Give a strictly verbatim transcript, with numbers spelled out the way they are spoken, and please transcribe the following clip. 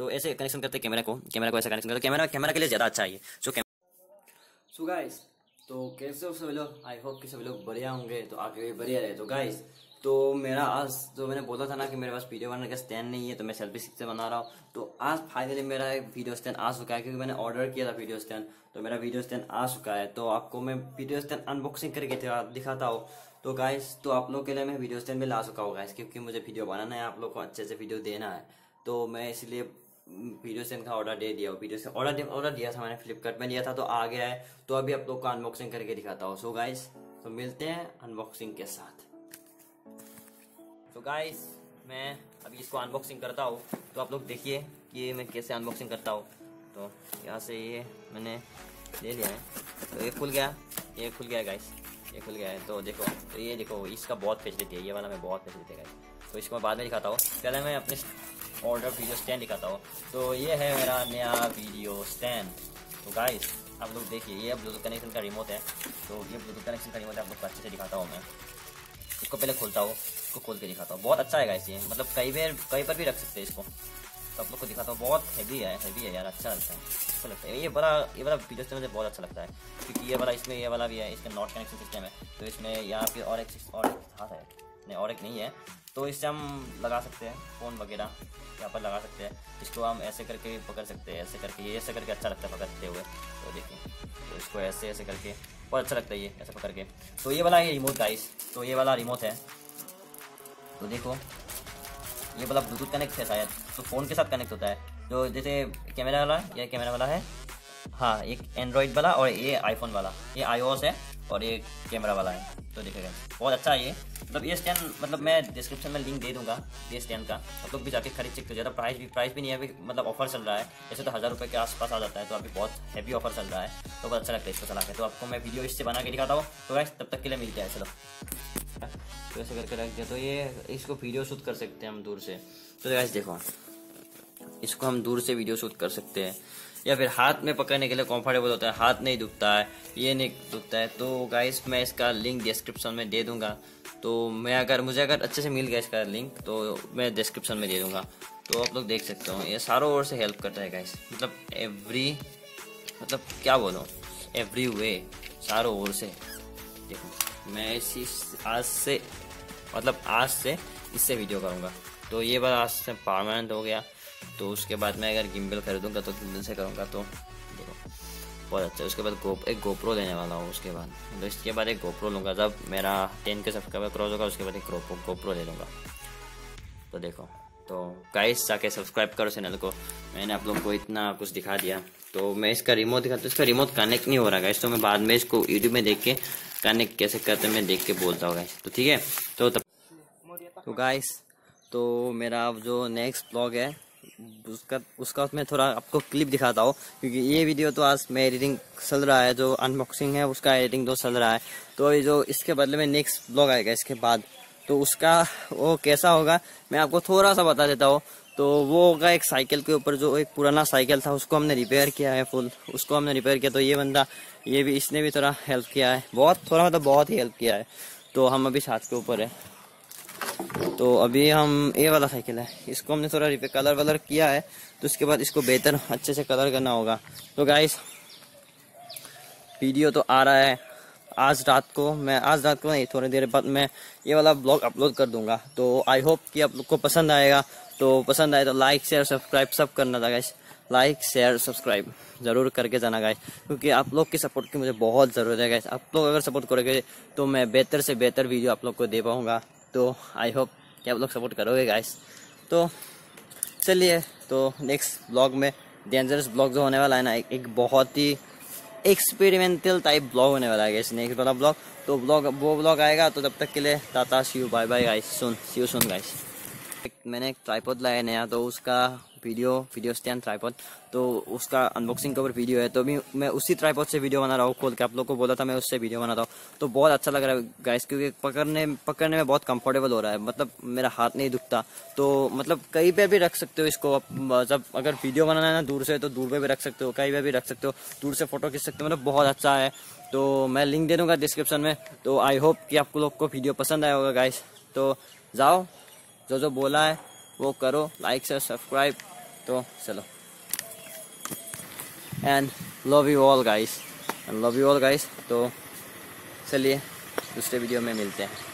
तो ऐसे कनेक्शन करते कैमरा को कैमरा को ऐसा कनेक्शन करते कैमरा कैमरा के लिए ज़्यादा अच्छा है ये। सो सो गाइस तो कैसे हो सभी लोग, आई होप कि सभी लोग बढ़िया होंगे तो आगे भी बढ़िया रहे। तो गाइस तो मेरा आज तो मैंने बोला था ना कि मेरे पास वीडियो बनाने का स्टैंड नहीं है तो मैं सेल्फी स्टिक से बना रहा हूँ। तो आज फाइनली मेरा एक वीडियो स्टैंड आ चुका है क्योंकि मैंने ऑर्डर किया था वीडियो स्टैंड, तो मेरा वीडियो स्टैंड आ चुका है। तो आपको मैं वीडियो स्टैंड अनबॉक्सिंग करके दिखाता हूँ। तो गाइस तो आप लोग के लिए मैं वीडियो स्टैंड में ला चुका हूँ गाइस, क्योंकि मुझे वीडियो बनाना है, आप लोग को अच्छे से वीडियो देना है, तो मैं इसलिए वीडियो स्टैंड का ऑर्डर दे दिया हूँ। वीडियो स्टैंड ऑर्डर ऑर्डर दिया था मैंने, फ्लिपकार्ट में लिया था, तो आ गया है। तो अभी आप लोग को अनबॉक्सिंग करके दिखाता हूँ। सो गाइस तो मिलते हैं अनबॉक्सिंग के साथ। तो गाइस मैं अभी इसको अनबॉक्सिंग करता हूँ, तो आप लोग देखिए कि मैं कैसे अनबॉक्सिंग करता हूँ। तो यहाँ से ये मैंने ले लिया है, तो ये खुल गया, ये खुल गया है गाइस, ये खुल गया है। तो देखो, तो ये देखो इसका बहुत फैसिलिटी है, ये वाला मैं बहुत फैसिलिटी है, तो इसको मैं बाद में दिखाता हूँ। पहले मैं अपने ऑर्डर वीडियो स्टैंड दिखाता हूँ। तो ये है मेरा नया वीडियो स्टैंड। तो गाइस आप लोग देखिए, ये ब्लूटूथ कनेक्शन का रिमोट है, तो ये ब्लूटूथ कनेक्शन का रिमोट है, आप लोग को अच्छे से दिखाता हूँ। मैं इसको पहले खोलता हूँ, इसको खोल के दिखाता हूँ। बहुत अच्छा है गाइस, ये मतलब कई बार कहीं पर भी रख सकते हैं इसको, तो आप लोग को दिखाता हूँ। बहुत हैवी है, हैवी है यार, अच्छा लगता है, अच्छा लगता है ये बड़ा, ये वाला वीडियो स्टैंड मुझे बहुत अच्छा लगता है क्योंकि ये वाला, इसमें ये वाला भी है, इसमें नॉट कनेक्शन सिस्टम है, तो इसमें यहाँ पे और एक और एक हाथ है, नहीं और एक नहीं है, तो इससे हम लगा सकते हैं फ़ोन वगैरह यहाँ पर लगा सकते हैं। इसको हम ऐसे करके पकड़ सकते हैं, ऐसे करके, ये ऐसे करके अच्छा लगता है पकड़ते हुए। तो देखिए तो इसको ऐसे ऐसे करके बहुत अच्छा लगता है, ये ऐसे पकड़ के। तो ये वाला ये रिमोट गाइस, तो ये वाला रिमोट है, तो देखो ये वाला ब्लूटूथ कनेक्ट है शायद, तो फ़ोन के साथ कनेक्ट होता है। तो जैसे कैमरा वाला, ये कैमरा वाला है, हाँ एक एंड्रॉयड वाला और ये आईफोन वाला, ये आईओएस है और ये कैमरा वाला है। तो देखिएगा बहुत अच्छा है ये, मतलब ये स्टैंड, मतलब मैं डिस्क्रिप्शन में लिंक दे दूंगा ये स्टैंड का, आप लोग भी जाके खरीद सकते हो। ज़्यादा प्राइस भी प्राइस भी नहीं है अभी, मतलब ऑफर चल रहा है, जैसे तो हज़ार रुपये के आसपास आ जाता है, तो अभी बहुत हैवी ऑफर चल रहा है, तो बहुत अच्छा लगता है इसको चला के। तो आपको मैं वीडियो इससे बना के दिखाता हूँ। तो गाइस तब तक के लिए मिलते हैं, चलो। तो ऐसे करके रख दिया, तो ये इसको वीडियो शूट कर सकते हैं हम दूर से। तो गाइस देखो, इसको हम दूर से वीडियो शूट कर सकते हैं, या फिर हाथ में पकड़ने के लिए कंफर्टेबल होता है, हाथ नहीं दुखता है, ये नहीं दुखता है। तो गाइस मैं इसका लिंक डिस्क्रिप्शन में दे दूंगा, तो मैं अगर मुझे अगर अच्छे से मिल गया इसका लिंक तो मैं डिस्क्रिप्शन में दे दूंगा, तो आप लोग देख सकते हो। ये चारों ओर से हेल्प करता है गाइस, मतलब एवरी, मतलब क्या बोलो, एवरी वे, चारों ओर से। देखो मैं इसी आज से, मतलब आज से इससे वीडियो करूँगा, तो ये बात आज से परमानेंट हो गया। तो उसके बाद मैं अगर गिम्बल खरीदूंगा तो गिम्बल से करूंगा, तो देखो बहुत अच्छा। उसके बाद गोप एक गोप्रो लेने वाला हूँ, उसके बाद तो इसके बाद एक गोप्रो लूँगा, जब मेरा टेन के सब्सक्राइबर क्रॉस होगा उसके बाद एक गोप्रो गोप्रो ले लूँगा। तो देखो, तो गाइस जाके सब्सक्राइब करो चैनल को। मैंने आप लोग को इतना कुछ दिखा दिया, तो मैं इसका रिमोट दिखाता हूँ। इसका रिमोट कनेक्ट नहीं हो रहा गाइस, तो मैं बाद में इसको यूट्यूब में देख के कनेक्ट कैसे करते मैं देख के बोलता हूँ गाइस, तो ठीक है। तो तो गाइस तो मेरा जो नेक्स्ट ब्लॉग है उसका उसका मैं थोड़ा आपको क्लिप दिखाता हूँ, क्योंकि ये वीडियो तो आज मैं एडिटिंग चल रहा है, जो अनबॉक्सिंग है उसका एडिटिंग तो चल रहा है। तो ये जो इसके बदले में नेक्स्ट ब्लॉग आएगा इसके बाद, तो उसका वो कैसा होगा मैं आपको थोड़ा सा बता देता हूँ। तो वो होगा एक साइकिल के ऊपर, जो एक पुराना साइकिल था उसको हमने रिपेयर किया है, फुल उसको हमने रिपेयर किया। तो ये बंदा, ये भी, इसने भी थोड़ा हेल्प किया है, बहुत थोड़ा मतलब बहुत ही हेल्प किया है। तो हम अभी छात के ऊपर है, तो अभी हम ये वाला साइकिल है, इसको हमने थोड़ा रिपेयर कलर वलर किया है, तो इसके बाद इसको बेहतर अच्छे से कलर करना होगा। तो गाइस वीडियो तो आ रहा है आज रात को, मैं आज रात को नहीं, थोड़ी देर बाद मैं ये वाला ब्लॉग अपलोड कर दूंगा। तो आई होप कि आप लोग को पसंद आएगा। तो पसंद आए तो लाइक शेयर सब्सक्राइब सब करना था गाइस, लाइक शेयर सब्सक्राइब ज़रूर करके जाना गाइस, क्योंकि आप लोग के सपोर्ट की मुझे बहुत ज़रूरत है गाइस। आप लोग अगर सपोर्ट करोगे तो मैं बेहतर से बेहतर वीडियो आप लोग को दे पाऊँगा। तो आई होप कि आप लोग सपोर्ट करोगे गाइस। तो चलिए, तो नेक्स्ट ब्लॉग में डेंजरस ब्लॉग जो होने वाला है ना, एक, एक बहुत ही एक्सपेरिमेंटल टाइप ब्लॉग होने वाला है गाइस, नेक्स्ट वाला ब्लॉग। तो ब्लॉग वो ब्लॉग आएगा, तो तब तक के लिए tata, see you, bye bye guys, soon see you soon guys. मैंने एक ट्राइपॉड लाया नया, तो उसका वीडियो वीडियो स्टैंड ट्राइपॉड, तो उसका अनबॉक्सिंग के ऊपर वीडियो है। तो भी मैं उसी ट्राइपॉड से वीडियो बना रहा हूँ, खोल के आप लोग को बोला था मैं उससे वीडियो बना रहा हूँ। तो बहुत अच्छा लग रहा है गाइस, क्योंकि पकड़ने पकड़ने में बहुत कंफर्टेबल हो रहा है, मतलब मेरा हाथ नहीं दुखता। तो मतलब कहीं पे भी रख सकते हो इसको आप, जब अगर वीडियो बनाना है ना दूर से, तो दूर पर भी रख सकते हो, कहीं पर भी रख सकते हो, दूर से फोटो खींच सकते हो, मतलब बहुत अच्छा है। तो मैं लिंक दे दूँगा डिस्क्रिप्शन में। तो आई होप कि आप लोग को वीडियो पसंद आया होगा गाइस। तो जाओ, जो जो बोला है वो करो, लाइक शेयर सब्सक्राइब तो चलो, and love you all guys and love you all guys तो चलिए दूसरे वीडियो में मिलते हैं।